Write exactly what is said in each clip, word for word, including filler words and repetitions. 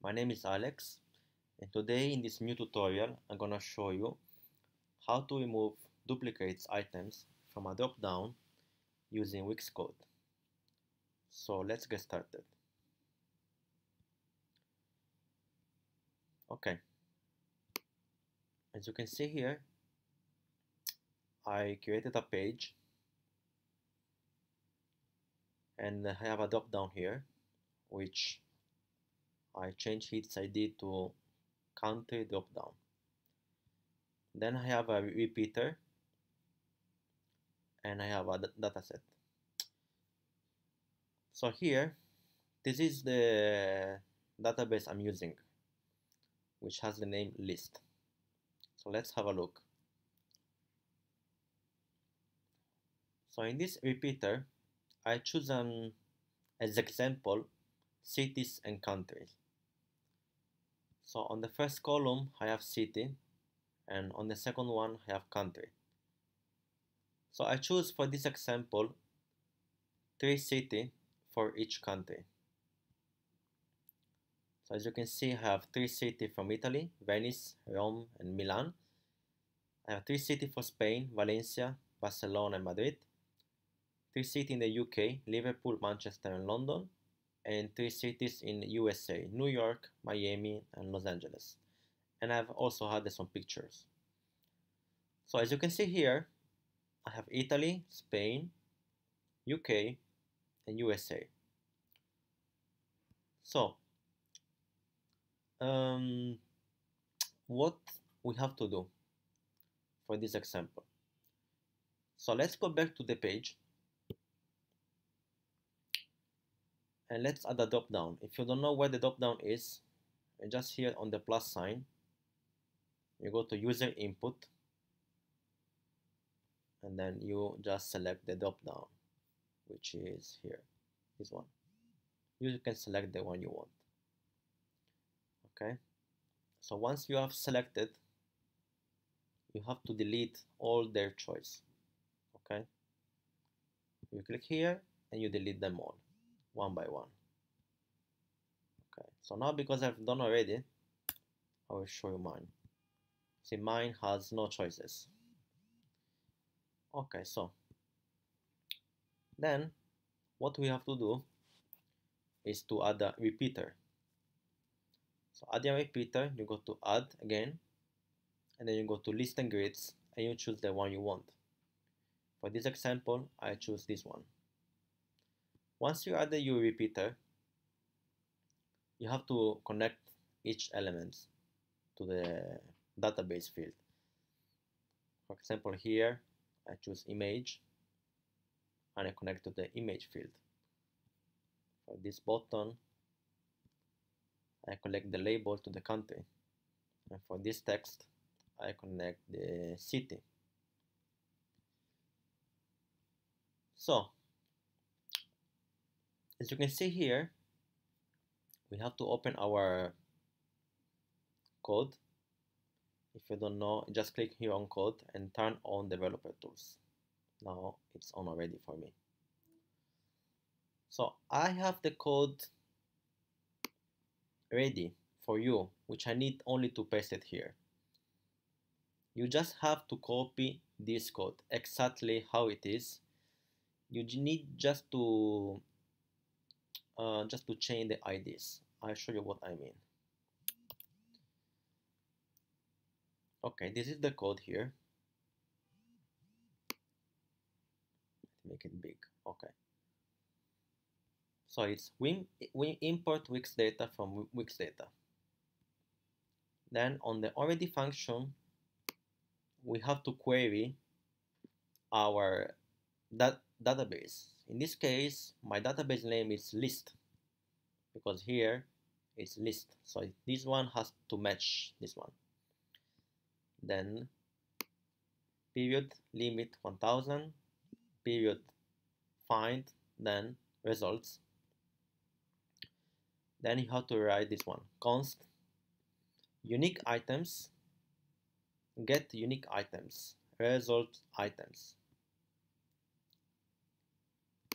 My name is Alex, and today in this new tutorial I'm gonna show you how to remove duplicates items from a drop-down using Wix code. So let's get started. Okay, as you can see here, I created a page and I have a drop-down here which I change its I D to country drop-down. Then I have a repeater and I have a dataset. So here, this is the database I'm using, which has the name list. So let's have a look. So in this repeater, I choose an, as example, cities and countries. So on the first column I have city, and on the second one I have country. So I choose for this example three cities for each country. So as you can see, I have three cities from Italy: Venice, Rome and Milan. I have three cities for Spain: Valencia, Barcelona and Madrid. Three cities in the U K: Liverpool, Manchester and London. And three cities in U S A: New York, Miami, and Los Angeles. And I've also added some pictures. So as you can see here, I have Italy, Spain, U K, and U S A. So, um, what we have to do for this example? So let's go back to the page. And let's add a drop down. If you don't know where the drop down is, just here on the plus sign, you go to user input and then you just select the drop down, which is here, this one. You can select the one you want. Okay, so once you have selected, you have to delete all their choice. Okay, you click here and you delete them all, one by one. Okay, so now because I've done already, I will show you mine. See, mine has no choices. Okay, so then what we have to do is to add a repeater. So add your repeater, you go to add again, and then you go to list and grids and you choose the one you want. For this example, I choose this one. Once you add your repeater, you have to connect each element to the database field. For example, here I choose image and I connect to the image field. For this button, I connect the label to the country, and for this text I connect the city. So as you can see here, we have to open our code. If you don't know, just click here on code and turn on developer tools. Now it's on already for me. So I have the code ready for you, which I need only to paste it here. You just have to copy this code exactly how it is. You need just to Uh, just to change the I Ds. I'll show you what I mean. Okay, this is the code here. Make it big. Okay. So it's we, we import Wix data from Wix data. Then on the already function, we have to query our that database. In this case, my database name is list, because here it's list. So this one has to match this one. Then period limit one thousand, period find, then results. Then you have to write this one: const unique items, get unique items, result items.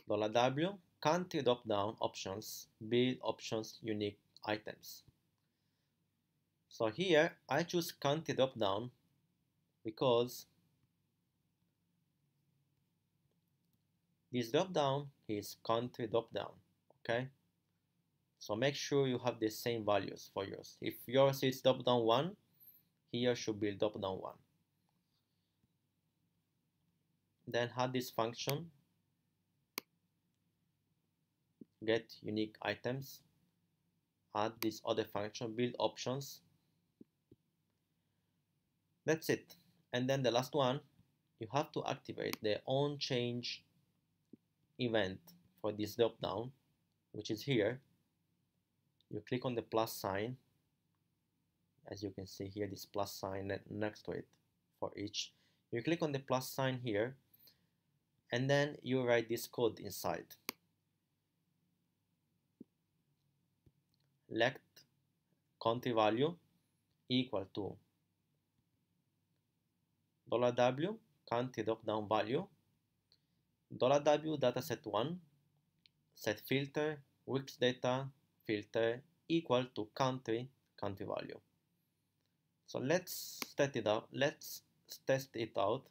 dollar W, country drop down options, build options unique items. So here I choose country drop down because this drop down is country drop down. Okay, so make sure you have the same values for yours. If yours is drop down one, here should be drop down one. Then add this function get unique items, add this other function build options. That's it. And then the last one, you have to activate the on change event for this drop down, which is here. You click on the plus sign, as you can see here, this plus sign next to it for each. You click on the plus sign here, and then you write this code inside. Let country value equal to dollar w country drop down value, dollar w dataset one set filter Wix data filter equal to country country value. So let's test it out. Let's test it out.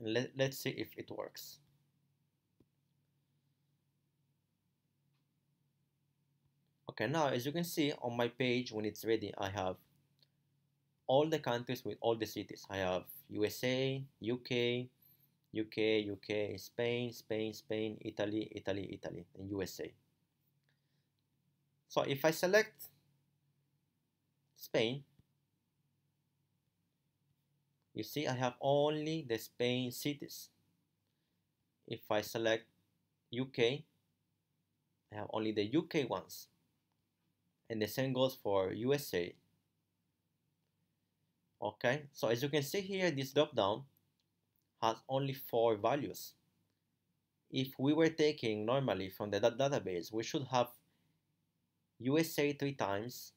And let, let's see if it works. Okay, now as you can see on my page, when it's ready, I have all the countries with all the cities. I have U S A, U K, U K, U K, Spain, Spain, Spain, Italy, Italy, Italy, and U S A. So if I select Spain, you see I have only the Spain cities. If I select U K, I have only the U K ones. And the same goes for U S A. Okay, so as you can see here, this drop down has only four values. If we were taking normally from the database, we should have U S A three times,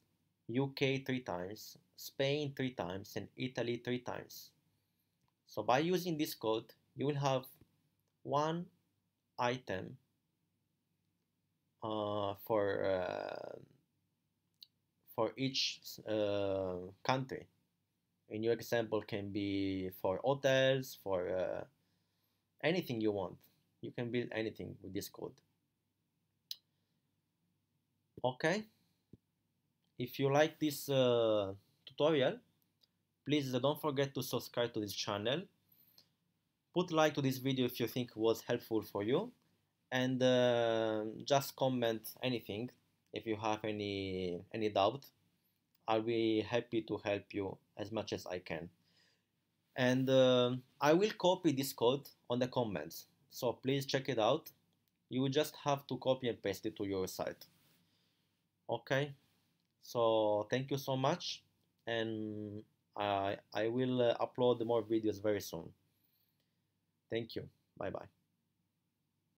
U K three times, Spain three times, and Italy three times. So by using this code, you will have one item uh, for uh, for each uh, country. In your example, can be for hotels, for uh, anything you want. You can build anything with this code. Okay. If you like this uh, tutorial, please don't forget to subscribe to this channel. Put like to this video if you think it was helpful for you, and uh, just comment anything if you have any any doubt. I'll be happy to help you as much as I can. And uh, I will copy this code on the comments, so please check it out. You will just have to copy and paste it to your site. Okay, so thank you so much, and I, I will uh, upload more videos very soon. Thank you. Bye bye.